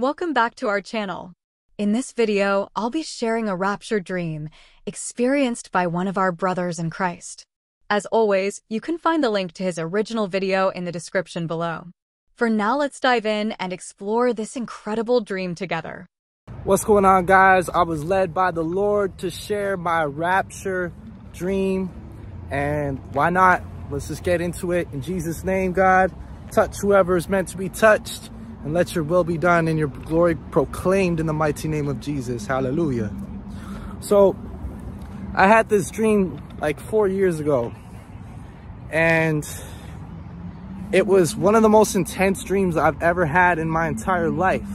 Welcome back to our channel. In this video, I'll be sharing a rapture dream experienced by one of our brothers in Christ. As always, you can find the link to his original video in the description below. For now, let's dive in and explore this incredible dream together. What's going on, guys? I was led by the Lord to share my rapture dream, and why not? Let's just get into it. In Jesus' name, God, touch whoever is meant to be touched. And let your will be done and your glory proclaimed in the mighty name of Jesus. Hallelujah. So I had this dream like 4 years ago, and it was one of the most intense dreams I've ever had in my entire life.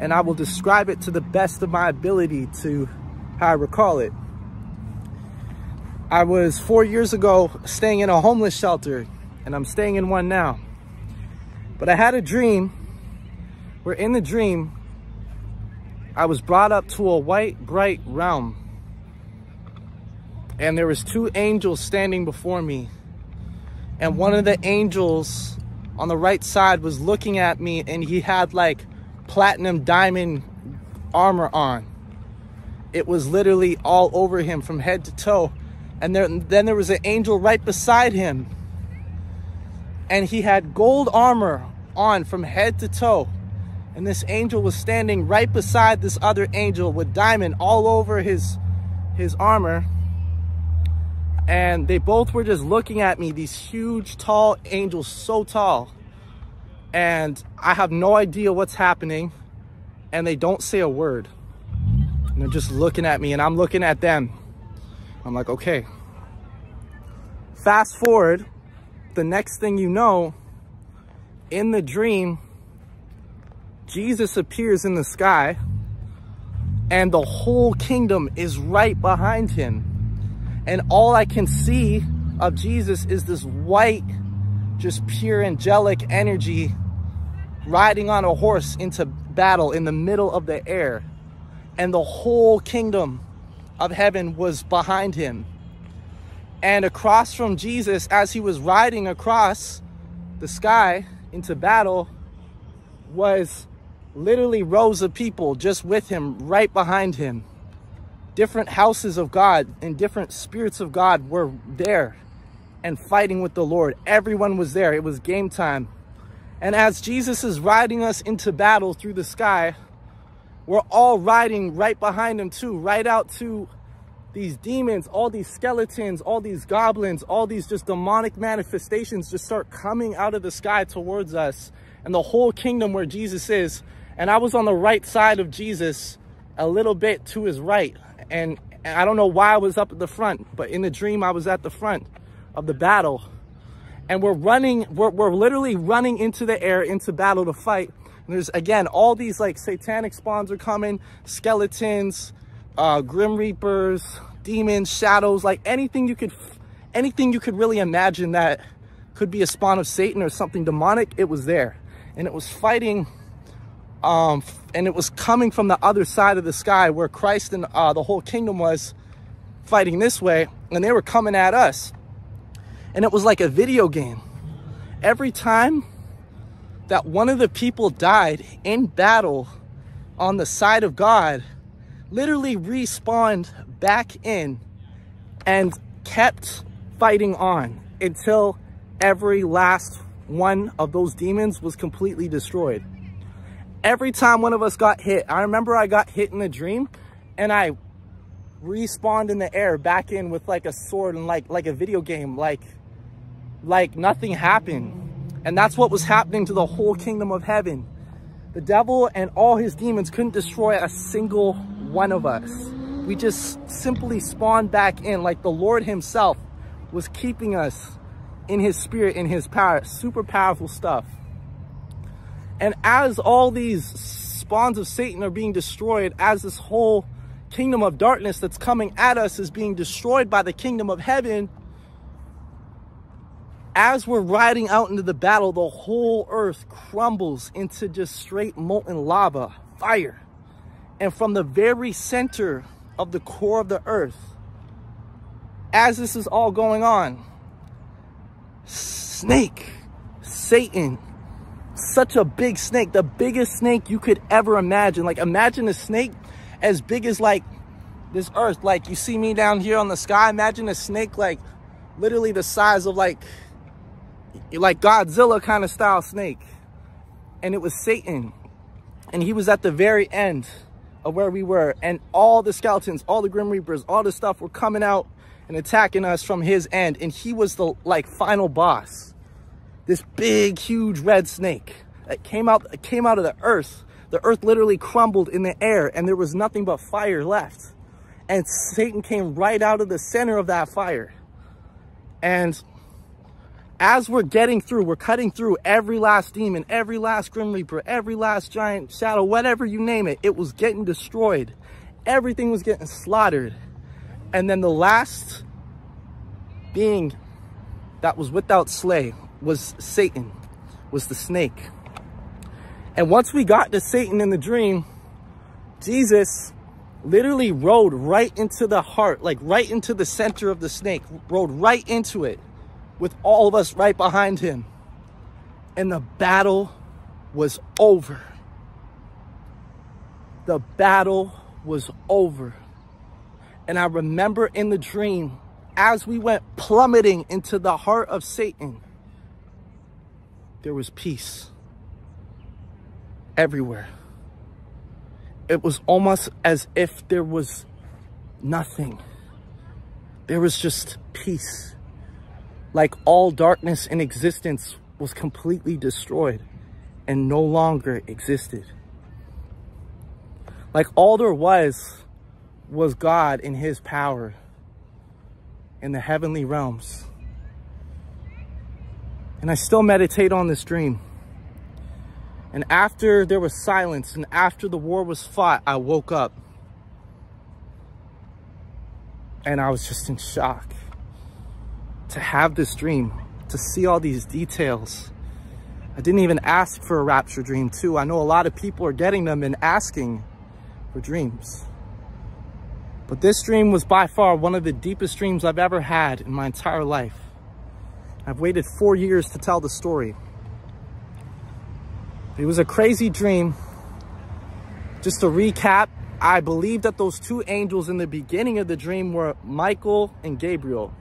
And I will describe it to the best of my ability to how I recall it. I was 4 years ago staying in a homeless shelter, and I'm staying in one now. But I had a dream where in the dream, I was brought up to a white, bright realm. And there was two angels standing before me. And one of the angels on the right side was looking at me, and he had like platinum diamond armor on. It was literally all over him from head to toe. And then there was an angel right beside him. And he had gold armor on from head to toe. And this angel was standing right beside this other angel with diamond all over his armor. And they both were just looking at me, these huge, tall angels, so tall. And I have no idea what's happening. And they don't say a word. And they're just looking at me, and I'm looking at them. I'm like, okay. Fast forward. The next thing you know, in the dream, Jesus appears in the sky, and the whole kingdom is right behind him. And all I can see of Jesus is this white, just pure angelic energy riding on a horse into battle in the middle of the air. And the whole kingdom of heaven was behind him. And across from Jesus, as he was riding across the sky into battle, was literally rows of people just with him, right behind him. Different houses of God and different spirits of God were there and fighting with the Lord. Everyone was there. It was game time. And as Jesus is riding us into battle through the sky, we're all riding right behind him too, right out to these demons, all these skeletons, all these goblins, all these just demonic manifestations just start coming out of the sky towards us and the whole kingdom where Jesus is. And I was on the right side of Jesus, a little bit to his right. And I don't know why I was up at the front, but in the dream, I was at the front of the battle. And we're literally running into the air, into battle to fight. And there's, again, all these like satanic spawns are coming, skeletons, Grim Reapers, demons, shadows, like anything you could really imagine that could be a spawn of Satan or something demonic. It was there, and it was fighting, and it was coming from the other side of the sky where Christ and the whole kingdom was fighting this way, and they were coming at us. And it was like a video game. Every time that one of the people died in battle on the side of God, literally respawned back in and kept fighting on until every last one of those demons was completely destroyed. Every time one of us got hit, I remember I got hit in a dream, and I respawned in the air back in with like a sword and like a video game, like nothing happened. And that's what was happening to the whole kingdom of heaven. The devil and all his demons couldn't destroy a single one of us. We just simply spawned back in, like the Lord himself was keeping us in his spirit, in his power. Super powerful stuff. And as all these spawns of Satan are being destroyed, as this whole kingdom of darkness that's coming at us is being destroyed by the kingdom of heaven, as we're riding out into the battle, the whole earth crumbles into just straight molten lava, fire. And from the very center of the core of the earth, as this is all going on, Satan such a big snake, the biggest snake you could ever imagine. Like, imagine a snake as big as like this earth. Like, you see me down here on the sky, imagine a snake like literally the size of like Godzilla kind of style snake. And it was Satan, and he was at the very end of where we were, and all the skeletons, all the Grim Reapers, all the stuff were coming out and attacking us from his end, and he was the like final boss. This big, huge red snake that came out of the earth. The earth literally crumbled in the air, and there was nothing but fire left. And Satan came right out of the center of that fire. And as we're getting through, we're cutting through every last demon, every last Grim Reaper, every last giant shadow, whatever you name it, it was getting destroyed. Everything was getting slaughtered. And then the last being that was without slay was Satan, was the snake. And once we got to Satan in the dream, Jesus literally rode right into the heart, like right into the center of the snake, rode right into it, with all of us right behind him. And the battle was over. The battle was over. And I remember in the dream, as we went plummeting into the heart of Satan, there was peace everywhere. It was almost as if there was nothing. There was just peace. Like all darkness in existence was completely destroyed and no longer existed. Like all there was God in his power in the heavenly realms. And I still meditate on this dream. And after there was silence and after the war was fought, I woke up. And I was just in shock. To have this dream, to see all these details. I didn't even ask for a rapture dream too. I know a lot of people are getting them and asking for dreams. But this dream was by far one of the deepest dreams I've ever had in my entire life. I've waited 4 years to tell the story. It was a crazy dream. Just to recap, I believe that those two angels in the beginning of the dream were Michael and Gabriel.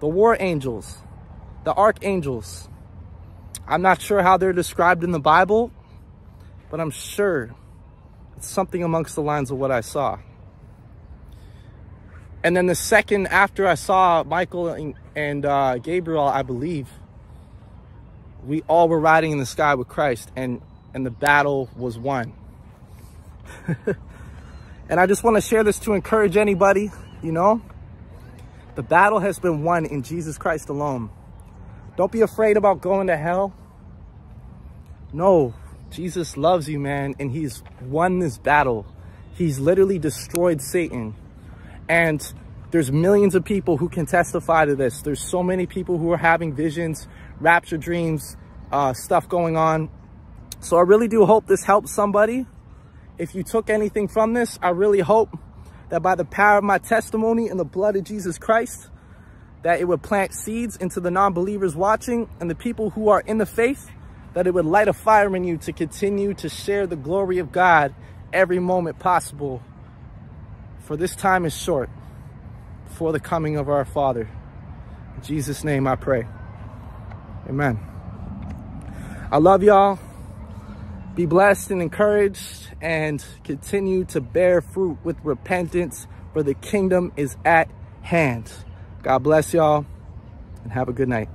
The war angels, the archangels. I'm not sure how they're described in the Bible, but I'm sure it's something amongst the lines of what I saw. And then the second after I saw Michael and Gabriel, I believe, we all were riding in the sky with Christ, and the battle was won. And I just want to share this to encourage anybody, you know. The battle has been won in Jesus Christ alone. Don't be afraid about going to hell. No, Jesus loves you, man, and he's won this battle. He's literally destroyed Satan. And there's millions of people who can testify to this. There's so many people who are having visions, rapture dreams, stuff going on. So I really do hope this helps somebody. If you took anything from this, I really hope that by the power of my testimony and the blood of Jesus Christ, that it would plant seeds into the non-believers watching and the people who are in the faith, that it would light a fire in you to continue to share the glory of God every moment possible. For this time is short before the coming of our Father. In Jesus' name I pray. Amen. I love y'all. Be blessed and encouraged, and continue to bear fruit with repentance, for the kingdom is at hand. God bless y'all, and have a good night.